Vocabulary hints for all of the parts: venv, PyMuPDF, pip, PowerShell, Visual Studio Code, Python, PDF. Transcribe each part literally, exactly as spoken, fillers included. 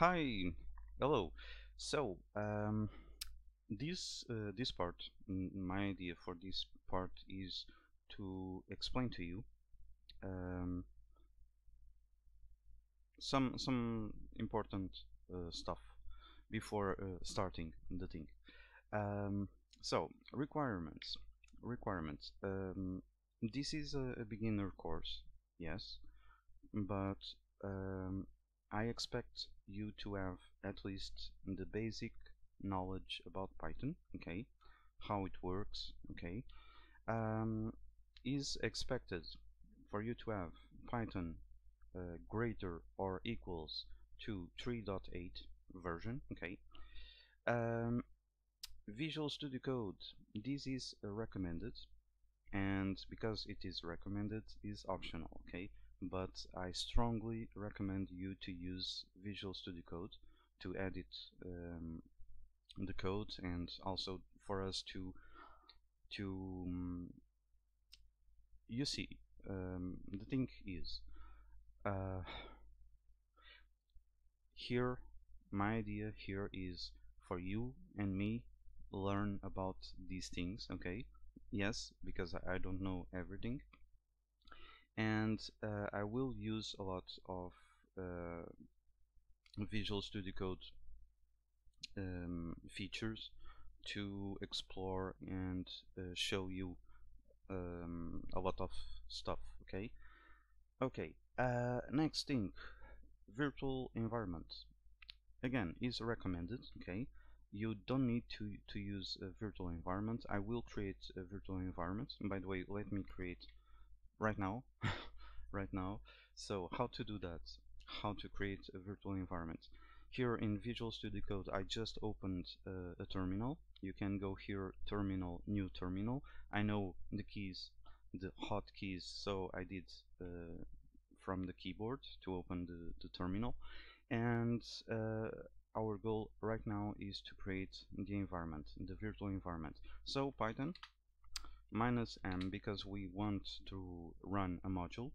Hi, hello. So um, this uh, this part, my idea for this part is to explain to you um, some some important uh, stuff before uh, starting the thing. Um, so requirements, requirements. Um, this is a, a beginner course, yes, but um, I expect you to have at least the basic knowledge about Python, okay, how it works, okay. Um, is expected for you to have Python uh, greater or equals to three point eight version, okay. Um, Visual Studio Code, this is recommended, and because it is recommended, is optional, okay. But I strongly recommend you to use Visual Studio Code to edit um, the code, and also for us to to um, you see um, the thing is uh, here my idea here is for you and me learn about these things, okay, yes, because I don't know everything. And uh, I will use a lot of uh, Visual Studio Code um, features to explore and uh, show you um, a lot of stuff. Okay. Okay. Uh, next thing, virtual environment. Again, is recommended. Okay. You don't need to to use a virtual environment. I will create a virtual environment. And by the way, let me create. right now right now so how to do that, how to create a virtual environment here in Visual Studio Code. I just opened uh, a terminal. You can go here, terminal, new terminal. I know the keys, the hot keys, so I did uh, from the keyboard to open the, the terminal. And uh, our goal right now is to create the environment, the virtual environment. So Python minus m, because we want to run a module,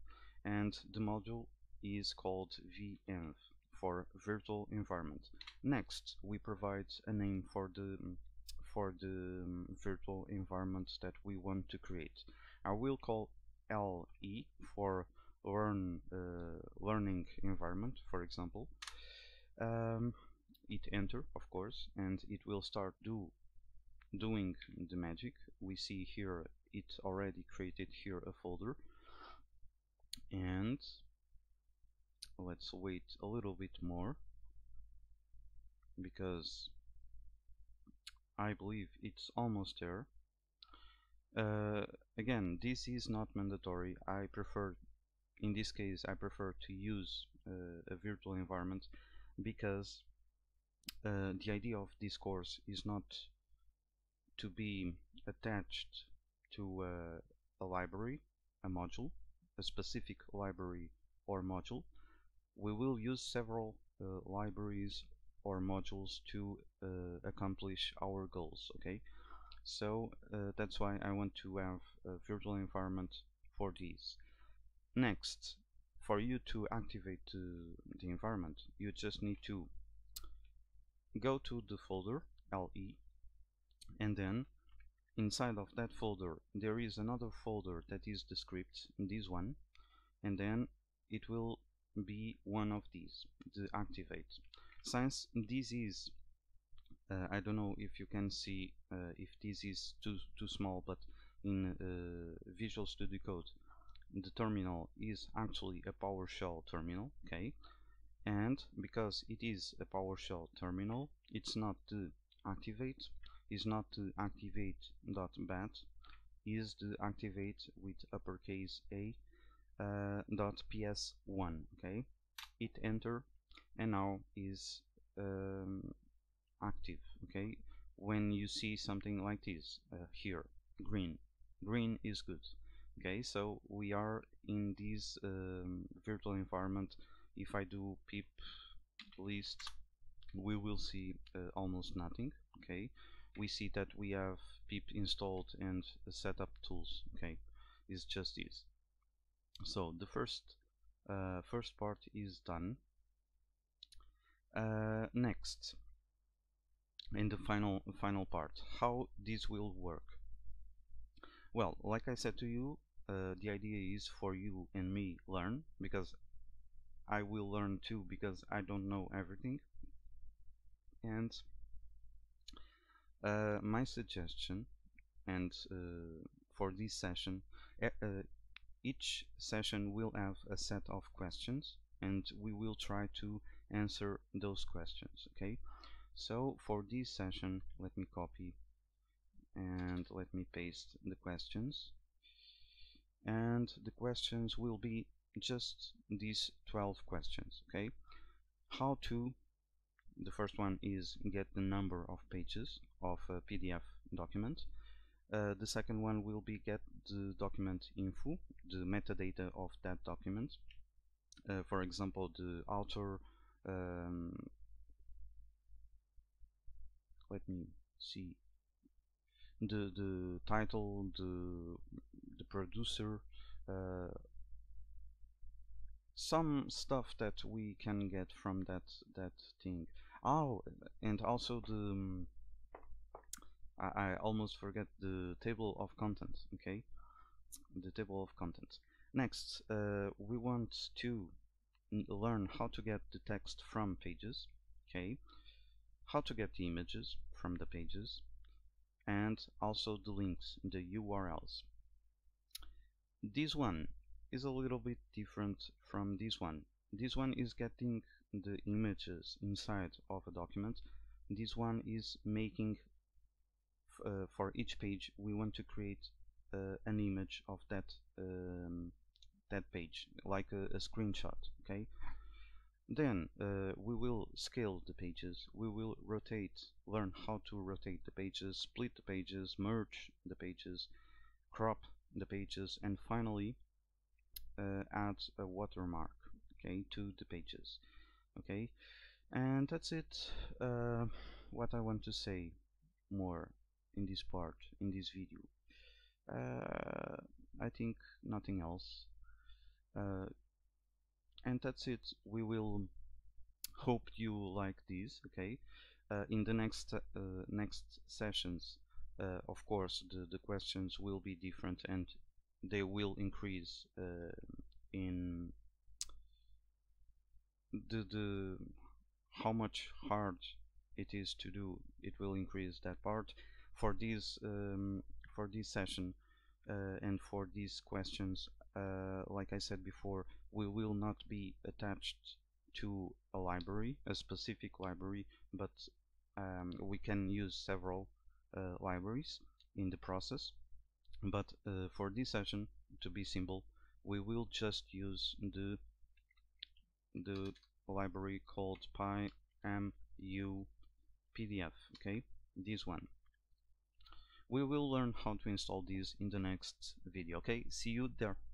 and the module is called venv for virtual environment. Next, we provide a name for the for the virtual environment that we want to create. I will call L E for learn uh, learning environment, for example. Um, hit enter, of course, and it will start do doing the magic. We see here it already created here a folder, and let's wait a little bit more because I believe it's almost there. Uh, again, this is not mandatory. I prefer, in this case, I prefer to use uh, a virtual environment because uh, the idea of this course is not to be attached to uh, a library, a module, a specific library or module. We will use several uh, libraries or modules to uh, accomplish our goals, okay? So uh, that's why I want to have a virtual environment for these. Next, for you to activate uh, the environment, you just need to go to the folder L E, and then inside of that folder there is another folder that is the script, this one, and then it will be one of these, the activate. Since this is uh, I don't know if you can see uh, if this is too too small, but in uh, Visual Studio Code the terminal is actually a PowerShell terminal, okay, and because it is a PowerShell terminal, it's not the activate, is not to activate.bat, is to activate with uppercase a uh, dot p s one, okay. Hit enter, and now is um, active, okay. When you see something like this uh, here, green green is good, okay. So we are in this um, virtual environment. If I do pip list, we will see uh, almost nothing, okay. We see that we have pip installed and setup tools, okay, it's just this. So the first uh, first part is done. Uh, next, in the final final part, how this will work. Well, like I said to you, uh, the idea is for you and me learn, because I will learn too, because I don't know everything. And uh, my suggestion, and uh, for this session, uh, each session will have a set of questions, and we will try to answer those questions. Okay, so for this session, let me copy and let me paste the questions, and the questions will be just these twelve questions. Okay, how to, the first one is get the number of pages of a P D F document. Uh, the second one will be get the document info, the metadata of that document, uh, for example the author. Um, let me see, the the title, the the producer, uh, some stuff that we can get from that that thing. Oh, and also the um, I, I almost forget the table of contents. Okay, the table of contents. Next, uh, we want to learn how to get the text from pages, okay, how to get the images from the pages, and also the links, the U R Ls. This one is a little bit different from this one. This one is getting the images inside of a document. This one is making, uh, for each page we want to create uh, an image of that um, that page, like a, a screenshot. Okay, then uh, we will scale the pages, we will rotate, learn how to rotate the pages, split the pages, merge the pages, crop the pages, and finally uh, add a watermark, okay, to the pages. Okay, and that's it. Uh, what I want to say more in this part, in this video, uh, I think nothing else. Uh, and that's it. We will hope you like this. Okay, uh, in the next uh, next sessions, uh, of course the, the questions will be different, and they will increase uh, in the, the how much hard it is to do. It will increase that part. For this um, for this session uh, and for these questions, Uh, like I said before, we will not be attached to a library, a specific library, but um, we can use several uh, libraries in the process. But uh, for this session, to be simple, we will just use the the library called PyMuPDF. Okay, this one. We will learn how to install this in the next video. Okay, see you there.